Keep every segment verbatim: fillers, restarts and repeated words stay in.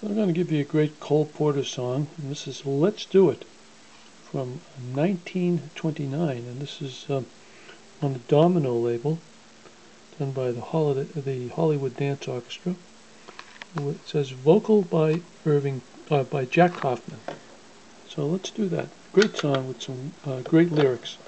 I'm going to give you a great Cole Porter song, and this is Let's Do It from nineteen twenty-nine, and this is um, on the Domino label, done by the, Holiday, the Hollywood Dance Orchestra. It says vocal by Irving, uh, by Jack Kaufman. So let's do that. Great song with some uh, great lyrics.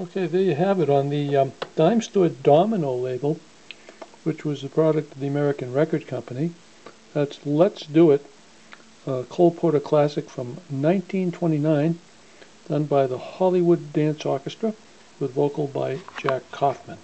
Okay, there you have it on the um, Dime Store Domino label, which was a product of the American Record Company. That's Let's Do It, a Cole Porter classic from nineteen twenty-nine, done by the Hollywood Dance Orchestra with vocal by Jack Kaufman.